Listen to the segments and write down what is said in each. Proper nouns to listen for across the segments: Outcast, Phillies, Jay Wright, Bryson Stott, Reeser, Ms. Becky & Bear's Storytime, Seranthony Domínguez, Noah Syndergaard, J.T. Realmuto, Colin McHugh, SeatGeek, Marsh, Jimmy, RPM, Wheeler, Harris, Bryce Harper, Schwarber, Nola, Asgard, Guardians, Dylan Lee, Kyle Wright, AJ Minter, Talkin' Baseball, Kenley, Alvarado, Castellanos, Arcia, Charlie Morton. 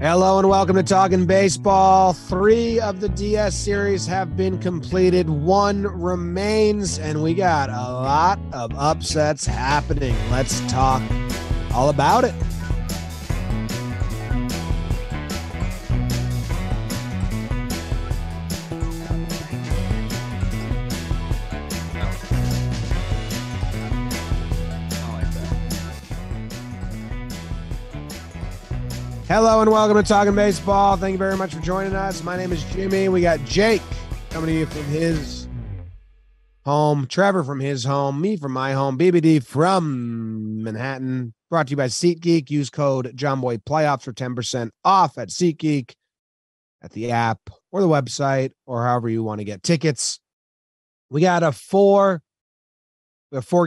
Hello and welcome to Talkin' Baseball. 3 of the DS series have been completed. 1 remains, and we got a lot of upsets happening. Let's talk all about it. Hello and welcome to Talkin' Baseball. Thank you very much for joining us. My name is Jimmy. We got Jake coming to you from his home, Trevor from his home, me from my home, BBD from Manhattan. Brought to you by SeatGeek. Use code JOMBOYPLAYOFFS for 10% off at SeatGeek, at the app or the website or however you want to get tickets. We got four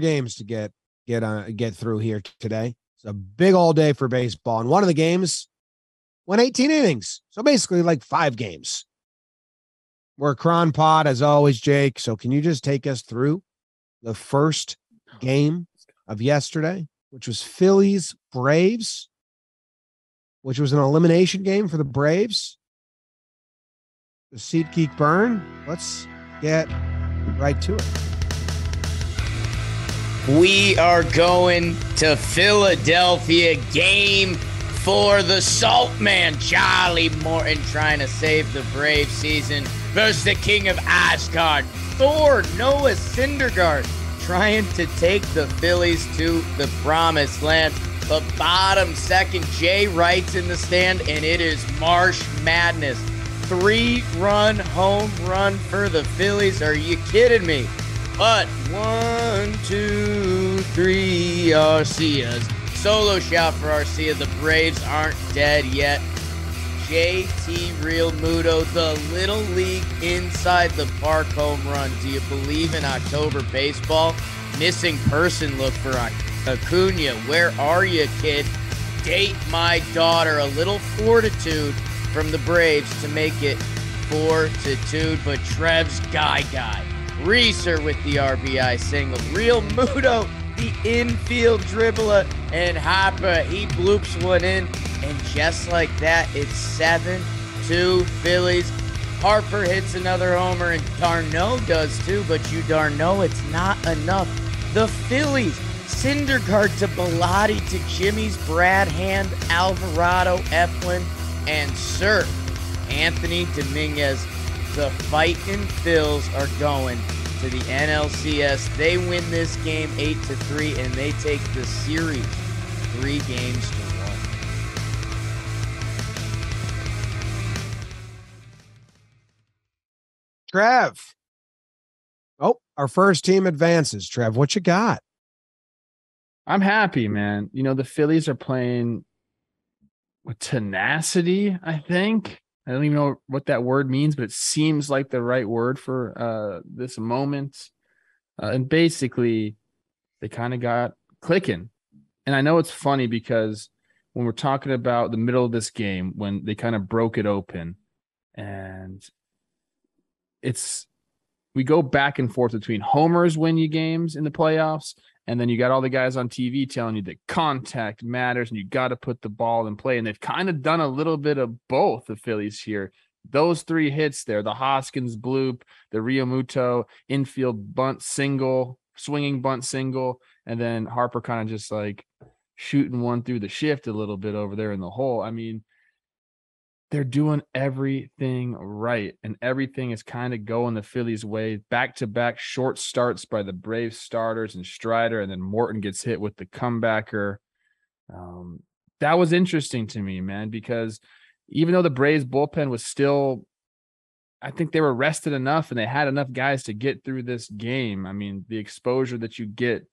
games to get through here today. It's a big old day for baseball, and one of the games went 18 innings. So basically like 5 games. We're cron pod as always, Jake. So can you just take us through the first game of yesterday, which was Phillies Braves, which was an elimination game for the Braves. The SeatGeek burn. Let's get right to it. We are going to Philadelphia, game for the Salt Man, Charlie Morton, trying to save the Brave season versus the King of Asgard, Thor, Noah Syndergaard, trying to take the Phillies to the promised land. The bottom second, Jay Wright's in the stand, and it is Marsh madness. 3-run home run for the Phillies. Are you kidding me? But 1, 2, 3, Arcia's solo shot for Arcia. The Braves aren't dead yet. J.T. Realmuto, the Little League inside the park home run. Do you believe in October baseball? Missing person look for Acuña. Where are you, kid? Date my daughter. A little fortitude from the Braves to make it 4-2. But Trev's guy. Reeser with the RBI single. Realmuto, the infield dribbler, and Harper, he bloops one in. And just like that, it's 7-2 Phillies. Harper hits another homer, and Darno does too, but you darn know it's not enough. The Phillies, Syndergaard to Bilotti to Jimmy's Brad Hand, Alvarado, Eflin, and Sir Anthony Domínguez. The fighting Phils are going to the NLCS. They win this game 8-3, and they take the series 3-1. Trev. Oh, our first team advances. Trev, what you got? I'm happy, man. You know, the Phillies are playing with tenacity, I think. I don't even know what that word means, but it seems like the right word for this moment. And basically, they kind of got clicking. And I know it's funny because when we're talking about the middle of this game, when they kind of broke it open, and we go back and forth between homers win you games in the playoffs, and then you got all the guys on TV telling you that contact matters and you got to put the ball in play. And they've kind of done a little bit of both, the Phillies here. Those 3 hits there, the Hoskins bloop, the Realmuto infield bunt single, swinging bunt single, and then Harper kind of just like shooting one through the shift a little bit over there in the hole. I mean, they're doing everything right, and everything is kind of going the Phillies' way. Back-to-back short starts by the Braves starters and Strider, and then Morton gets hit with the comebacker. That was interesting to me, man, because even though the Braves' bullpen was still – I think they were rested enough and they had enough guys to get through this game. I mean, the exposure that you get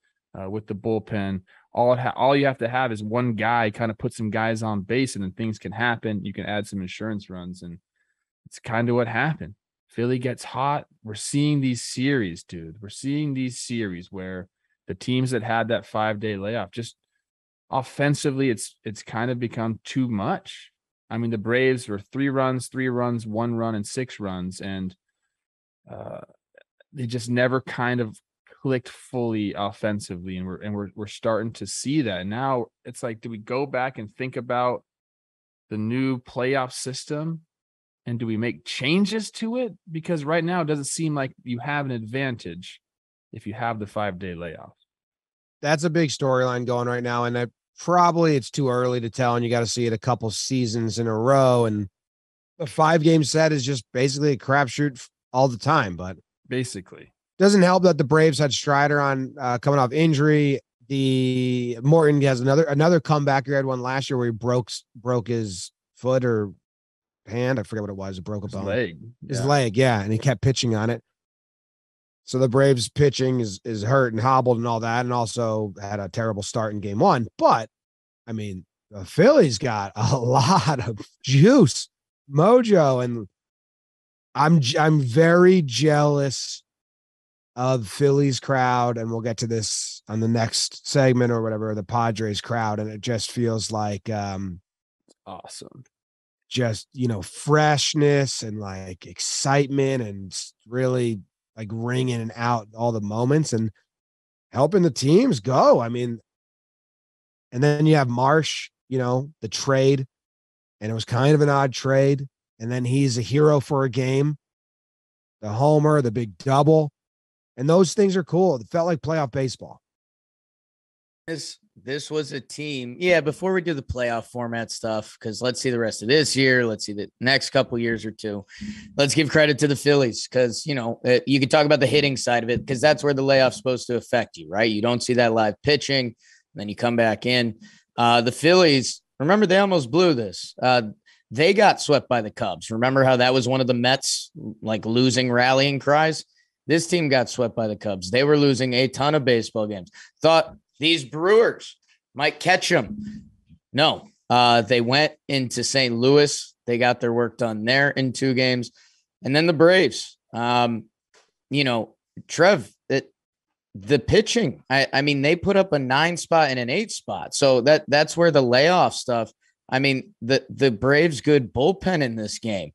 with the bullpen – all you have to have is one guy kind of put some guys on base, and then things can happen. You can add some insurance runs, and it's kind of what happened. Philly gets hot. We're seeing these series, dude. We're seeing these series where the teams that had that 5-day layoff, just offensively, it's kind of become too much. I mean, the Braves were 3 runs, 1 run, and 6 runs, and they just never kind of clicked fully offensively, and we're starting to see that. And now it's like, do we go back and think about the new playoff system? And do we make changes to it? Because right now it doesn't seem like you have an advantage if you have the 5-day layoff. That's a big storyline going right now. And I probably it's too early to tell, and you got to see it a couple seasons in a row. And the 5-game set is just basically a crapshoot all the time, but basically doesn't help that the Braves had Strider on coming off injury. The Morton has another comeback. You had one last year where he broke his foot or hand. I forget what it was. It broke a bone. His leg. Yeah. And he kept pitching on it. So the Braves pitching is hurt and hobbled and all that. And also had a terrible start in game one, but I mean, the Phillies got a lot of juice, mojo. And I'm very jealous of Phillies crowd. And we'll get to this on the next segment or whatever, the Padres crowd. And it just feels like, awesome. Just, you know, freshness and like excitement and really like ringing out all the moments and helping the teams go. I mean, and then you have Marsh, you know, the trade, and it was kind of an odd trade. And then he's a hero for a game, the homer, the big double. And those things are cool. It felt like playoff baseball. This was a team. Yeah, before we do the playoff format stuff, because let's see the rest of this year. Let's see the next couple years or two. Let's give credit to the Phillies because, you know, you could talk about the hitting side of it because that's where the layoff's supposed to affect you, right? You don't see that live pitching, and then you come back in. The Phillies, remember, they almost blew this. They got swept by the Cubs. Remember how that was one of the Mets, like, losing rallying cries? This team got swept by the Cubs. They were losing a ton of baseball games. Thought these Brewers might catch them. No, they went into St. Louis. They got their work done there in 2 games. And then the Braves, you know, Trev, the pitching, I mean, they put up a 9 spot and an 8 spot. So that's where the layoff stuff. I mean, the Braves' good bullpen in this game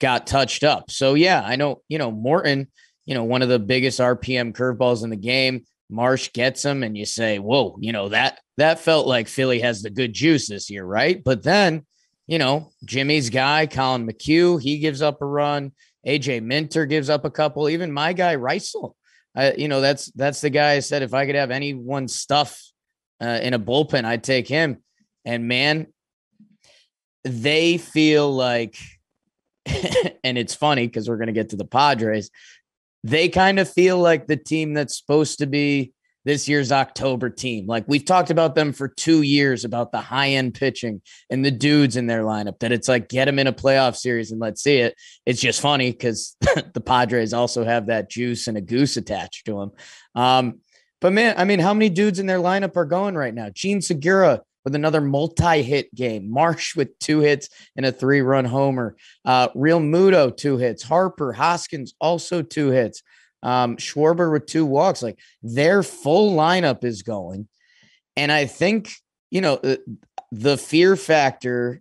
got touched up. So, yeah, I know, you know, Morton, you know, one of the biggest RPM curveballs in the game. Marsh gets him and you say, whoa, you know, that felt like Philly has the good juice this year, right? But then, you know, Jimmy's guy, Colin McHugh, he gives up a run. AJ Minter gives up a couple. Even my guy, Reeser, you know, that's the guy I said, if I could have anyone's stuff in a bullpen, I'd take him. And, man, they feel like, and it's funny because we're going to get to the Padres, they kind of feel like the team that's supposed to be this year's October team. Like, we've talked about them for 2 years about the high-end pitching and the dudes in their lineup, that it's like, get them in a playoff series and let's see it. It's just funny because the Padres also have that juice and a goose attached to them. But, man, I mean, how many dudes in their lineup are going right now? Jean Segura with another multi-hit game. Marsh with 2 hits and a 3-run homer. Realmuto, 2 hits. Harper, Hoskins, also 2 hits. Schwarber with 2 walks. Like, their full lineup is going. And I think, you know, the fear factor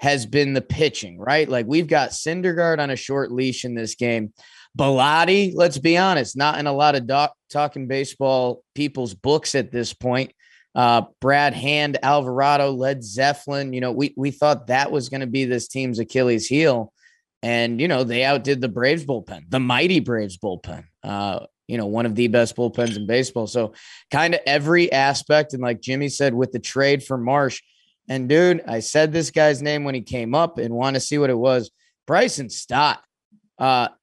has been the pitching, right? Like, we've got Syndergaard on a short leash in this game. Bilotti, let's be honest, not in a lot of talking baseball people's books at this point. Brad Hand, Alvarado, led Eflin. You know, we thought that was going to be this team's Achilles heel. And, you know, they outdid the Braves bullpen, the mighty Braves bullpen, you know, one of the best bullpens in baseball. So kind of every aspect. And like Jimmy said, with the trade for Marsh, and dude, I said this guy's name when he came up and want to see what it was. Bryson Stott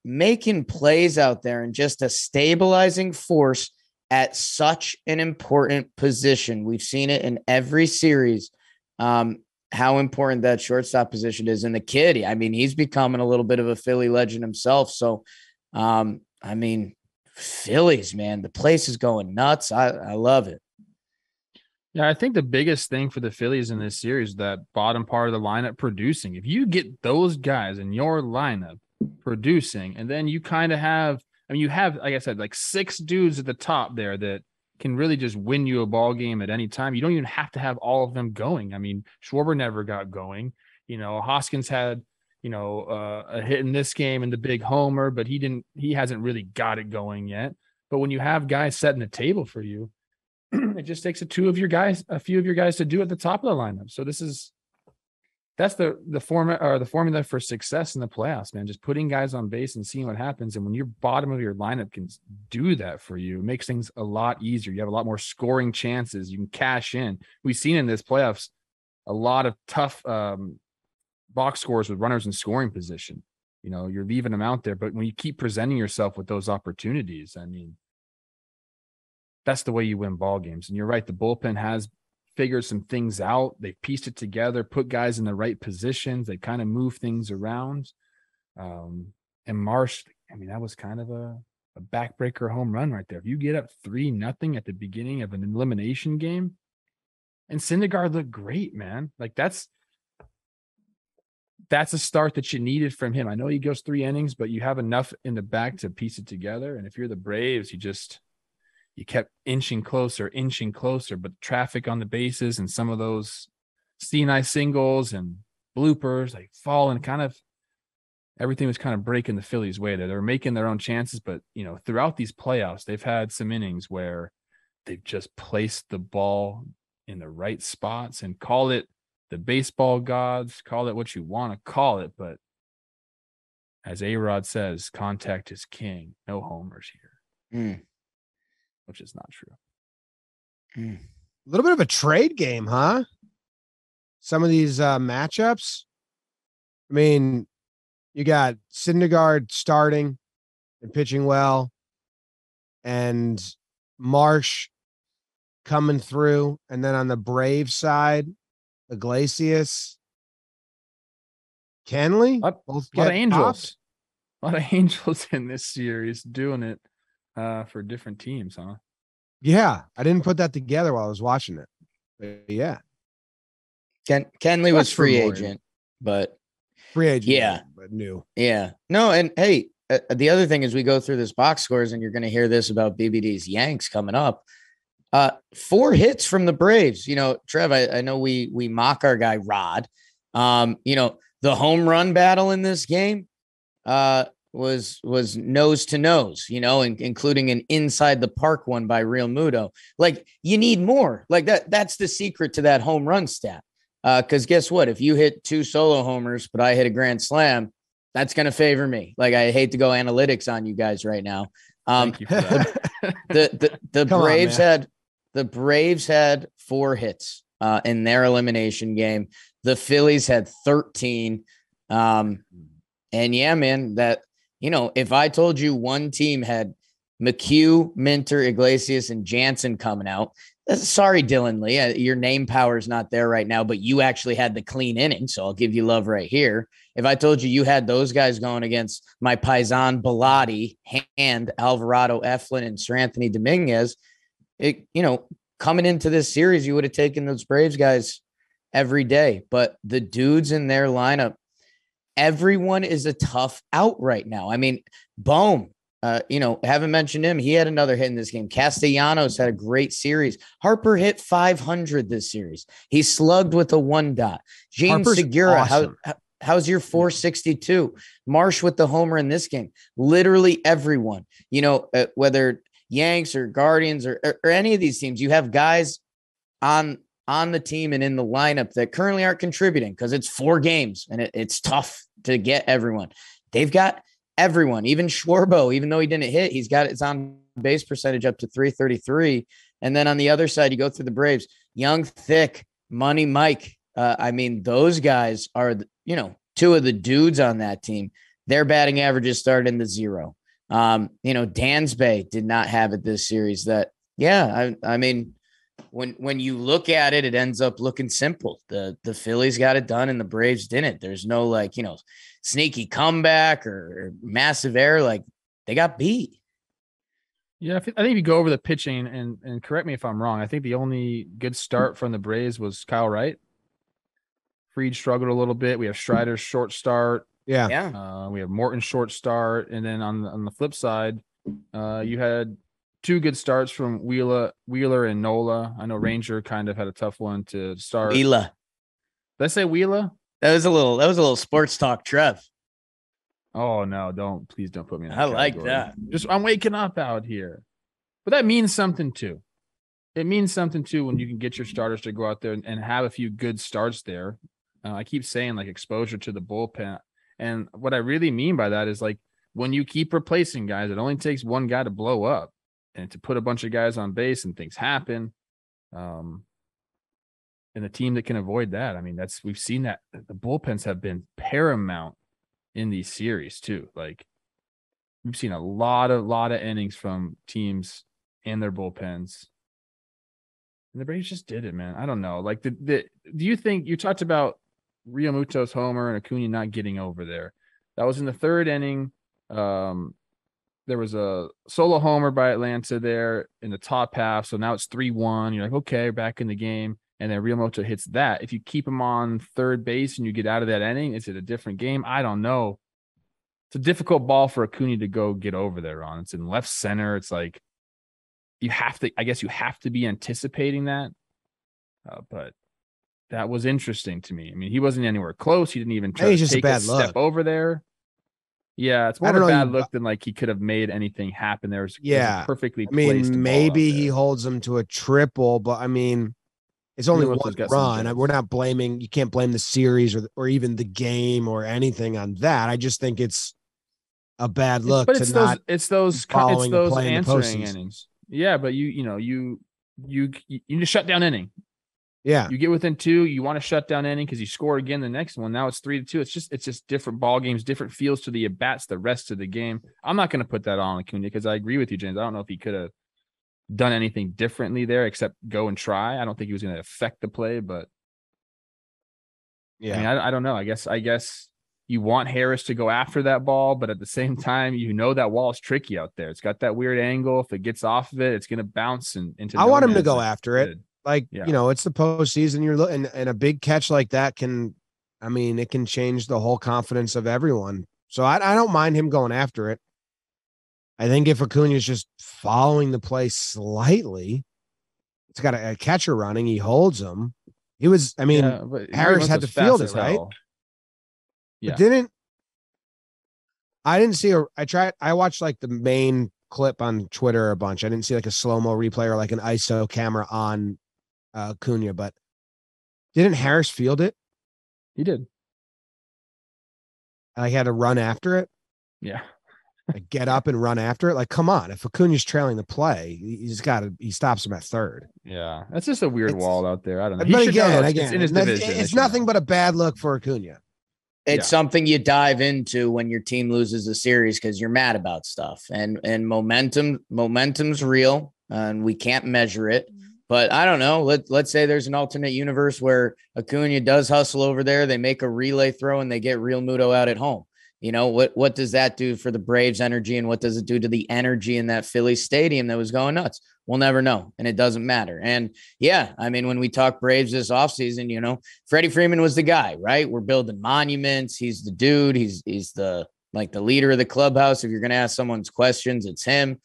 making plays out there and just a stabilizing force at such an important position. We've seen it in every series, how important that shortstop position is. And the kid, I mean, he's becoming a little bit of a Philly legend himself. So, I mean, Phillies, man, the place is going nuts. I love it. Yeah, I think the biggest thing for the Phillies in this series, that bottom part of the lineup producing. If you get those guys in your lineup producing, and then you kind of have, I mean, you have, like I said, like 6 dudes at the top there that can really just win you a ball game at any time. You don't even have to have all of them going. I mean, Schwarber never got going. You know, Hoskins had, you know, a hit in this game and the big homer, but he hasn't really got it going yet. But when you have guys setting the table for you, it just takes a few of your guys to do at the top of the lineup. So this is, that's the format or the formula for success in the playoffs, man. Just putting guys on base and seeing what happens. And when your bottom of your lineup can do that for you, it makes things a lot easier. You have a lot more scoring chances. You can cash in. We've seen in this playoffs a lot of tough box scores with runners in scoring position. You know, you're leaving them out there, but when you keep presenting yourself with those opportunities, I mean, that's the way you win ball games. And you're right. The bullpen has figured some things out. They pieced it together, put guys in the right positions. They kind of move things around. And Marsh, I mean, that was kind of a backbreaker home run right there. If you get up 3-0 at the beginning of an elimination game, and Syndergaard looked great, man. Like that's a start that you needed from him. I know he goes 3 innings, but you have enough in the back to piece it together. And if you're the Braves, you kept inching closer, but traffic on the bases and some of those C&I singles and bloopers, like falling, kind of everything was kind of breaking the Phillies' way. They were making their own chances, but you know, throughout these playoffs, they've had some innings where they've just placed the ball in the right spots. And call it the baseball gods, call it what you want to call it, but as A-Rod says, contact is king. No homers here. Mm. Which is not true. Mm. A little bit of a trade game, huh? Some of these matchups. I mean, you got Syndergaard starting and pitching well, and Marsh coming through. And then on the Brave side, Iglesias, Kenley. A lot of Angels in this series doing it. For different teams, huh? Yeah, I didn't put that together while I was watching it. But yeah, Kenley was free agent, yeah, but new, yeah, no. And hey, the other thing is we go through this box scores, and you're going to hear this about BBD's Yanks coming up. 4 hits from the Braves. You know, Trev, I know we mock our guy Rod. You know, the home run battle in this game, was nose to nose, you know, including an inside the park one by Realmuto. Like, you need more. Like that's the secret to that home run stat. Because guess what? If you hit 2 solo homers, but I hit a grand slam, that's going to favor me. Like, I hate to go analytics on you guys right now. Thank you for that. The Braves had 4 hits in their elimination game. The Phillies had 13. And yeah, man, that. You know, if I told you one team had McHugh, Minter, Iglesias, and Jansen coming out, sorry, Dylan Lee, your name power is not there right now, but you actually had the clean inning, so I'll give you love right here. If I told you you had those guys going against my Paisan, Bilotti, Hand, Alvarado, Eflin, and Seranthony Domínguez, you know, coming into this series, you would have taken those Braves guys every day. But the dudes in their lineup, everyone is a tough out right now. I mean, Bohm, you know, haven't mentioned him. He had another hit in this game. Castellanos had a great series. Harper hit .500 this series. He slugged with a 1.0. Jean Segura, awesome. How's your .462? Marsh with the homer in this game. Literally everyone, you know, whether Yanks or Guardians or any of these teams, you have guys on the team and in the lineup that currently aren't contributing because it's 4 games and it's tough to get everyone. They've got everyone, even Schwarber, even though he didn't hit, he's got his on base percentage up to .333. And then on the other side, you go through the Braves, Young, Thick, Money, Mike. I mean, those guys are, you know, 2 of the dudes on that team. Their batting averages start in the 0. You know, Dansby did not have it this series. I mean, when you look at it, it ends up looking simple. The Phillies got it done and the Braves didn't. There's no, like, you know, sneaky comeback or massive error. Like, they got beat. Yeah, I think if you go over the pitching, and correct me if I'm wrong, I think the only good start from the Braves was Kyle Wright. Fried struggled a little bit. We have Strider's short start. Yeah. We have Morton's short start. And then on the flip side, you had 2 good starts from Wheeler and Nola. I know Ranger kind of had a tough one to start. Wheeler. Did I say Wheeler? That was a little sports talk, Trev. Oh no, please don't put me in that category. Like that. I'm waking up out here. But that means something too. It means something too when you can get your starters to go out there and have a few good starts there. I keep saying like exposure to the bullpen. And what I really mean by that is like when you keep replacing guys, it only takes one guy to blow up and to put a bunch of guys on base and things happen. And a team that can avoid that. I mean, that's, we've seen that the bullpens have been paramount in these series too. Like we've seen a lot of innings from teams and their bullpens. And the Braves just did it, man. I don't know. Like do you think you talked about Realmuto's homer and Acuña not getting over there? That was in the third inning. There was a solo homer by Atlanta there in the top half. So now it's 3-1. You're like, okay, back in the game. And then Realmuto hits that. If you keep him on third base and you get out of that inning, is it a different game? I don't know. It's a difficult ball for Acuña to go get over there on. It's in left center. It's like you have to be anticipating that. But that was interesting to me. I mean, he wasn't anywhere close. He didn't even try to take a step over there. Yeah, it's more of a bad look than like he could have made anything happen. There was perfectly placed. I mean, maybe he holds him to a triple, but I mean, it's only one run. We're not blaming. You can't blame the series or even the game or anything on that. I just think it's a bad look. But it's those answering innings. Yeah, but you need to shut down inning. Yeah, you get within two. You want to shut down inning because you score again the next one. Now it's 3-2. It's just different ball games, different feels to the at bats the rest of the game. I'm not going to put that on Acuña because I agree with you, James. I don't know if he could have done anything differently there except go and try. I don't think he was going to affect the play, but yeah, I mean, I don't know. I guess you want Harris to go after that ball, but at the same time, you know that wall is tricky out there. It's got that weird angle. If it gets off of it, it's going to bounce into. I want him to go after it. Like, you know, it's the postseason. You're looking, and a big catch like that can change the whole confidence of everyone. So I don't mind him going after it. I think if Acuña is just following the play slightly, it's got a catcher running. He holds him. He was, I mean, Harris had to field it, right? Yeah. But I watched like the main clip on Twitter a bunch. I didn't see like a slow-mo replay or like an ISO camera on Acuña, but didn't Harris field it? He did. I had to run after it. Yeah. Like get up and run after it. Like, come on. If Acuña's trailing the play, he stops him at third. Yeah. That's just a weird wall out there. I don't know. But it's nothing but a bad look for Acuña. It's something you dive into when your team loses a series because you're mad about stuff, and momentum's real, and we can't measure it. But I don't know. Let's say there's an alternate universe where Acuña does hustle over there. They make a relay throw and they get Realmuto out at home. You know, what does that do for the Braves' energy, and what does it do to the energy in that Philly stadium that was going nuts? We'll never know, and it doesn't matter. And, yeah, I mean, when we talk Braves this offseason, you know, Freddie Freeman was the guy, right? We're building monuments. He's the dude. He's the like the leader of the clubhouse. If you're going to ask someone's questions, it's him.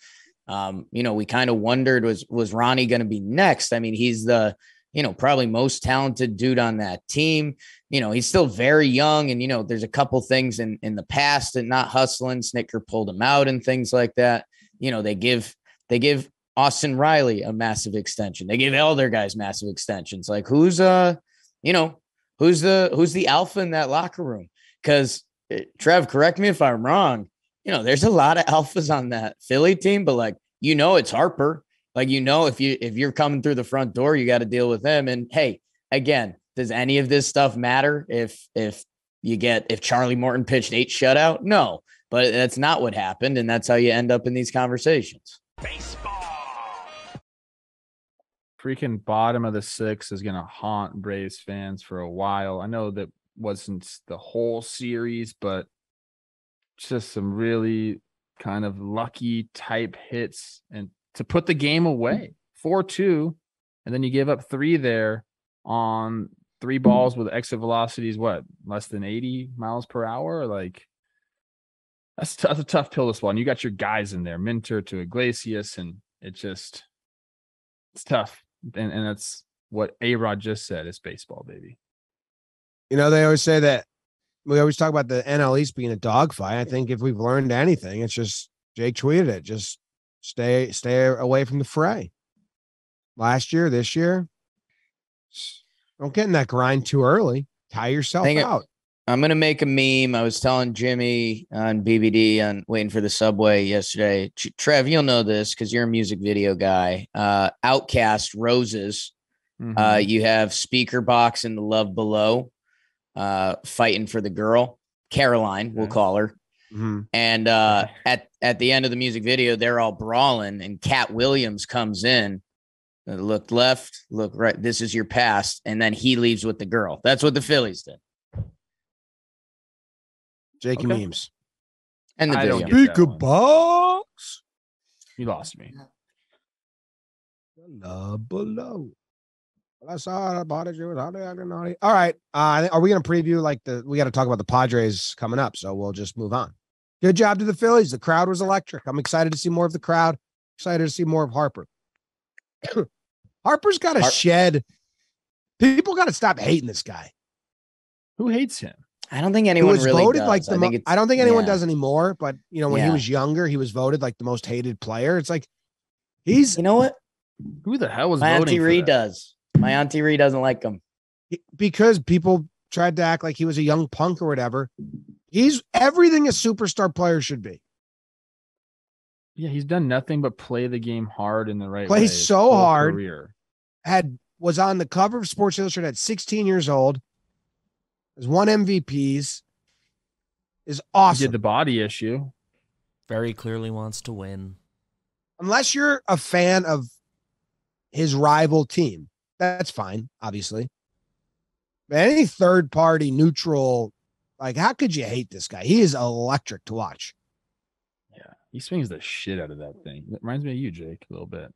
You know, we kind of wondered, was Ronnie going to be next? I mean, he's the, you know, probably most talented dude on that team. You know, he's still very young, and, you know, there's a couple things in the past and not hustling. Snicker pulled him out and things like that. You know, they give Austin Riley a massive extension. They gave all their guys massive extensions. Like who's the alpha in that locker room? Because Trev, correct me if I'm wrong. You know, there's a lot of alphas on that Philly team, but like, you know, it's Harper. Like, you know, if you're coming through the front door, you got to deal with him. And hey, again, does any of this stuff matter? If Charlie Morton pitched 8 shutout, no, but that's not what happened. And that's how you end up in these conversations. Baseball. Freaking bottom of the 6 is going to haunt Braves fans for a while. I know that wasn't the whole series, but just some really kind of lucky type hits and to put the game away 4-2. And then you give up 3 there on 3 balls with exit velocities, less than 80 miles per hour. Like that's a tough pill to swallow. And you got your guys in there, Minter to Iglesias. And it's tough. And that's what A-Rod just said. It's baseball, baby. You know, they always say that we always talk about the NL East being a dogfight. I think if we've learned anything, it's just Jake tweeted it. Just stay away from the fray. Last year, this year, don't get in that grind too early. Tire yourself out. I'm going to make a meme. I was telling Jimmy on BBD on waiting for the subway yesterday. Trev, you'll know this because you're a music video guy. Outcast, Roses. Mm-hmm. You have Speaker Box in The Love Below, fighting for the girl, Caroline, we'll call her. Mm-hmm. And at the end of the music video, they're all brawling and Cat Williams comes in. Look left, look right. This is your past. And then he leaves with the girl. That's what the Phillies did. Jake and memes. And the video. Speaker Box. You lost me. Love Below. That's all about it. All right. Are we going to preview we got to talk about the Padres coming up. So we'll just move on. Good job to the Phillies. The crowd was electric. I'm excited to see more of the crowd. Excited to see more of Harper. Harper's got to shed. People got to stop hating this guy. Who hates him? I don't think anyone really voted does. I don't think anyone does anymore. But you know, when he was younger, he was voted like the most hated player. It's like he's. You know what? Who the hell was my voting? Auntie Reed does. My Auntie Reed doesn't like him because people tried to act like he was a young punk or whatever. He's everything a superstar player should be. Yeah, he's done nothing but play the game hard in the right way. Plays so hard. Career. Was on the cover of Sports Illustrated at 16 years old. Has won MVPs. Is awesome. He did the body issue. Very clearly wants to win. Unless you're a fan of his rival team, that's fine, obviously. But any third party neutral, how could you hate this guy? He is electric to watch. He swings the shit out of that thing. It reminds me of you, Jake, a little bit.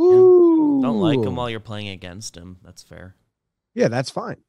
Ooh. Don't like him while you're playing against him. That's fair. Yeah, that's fine.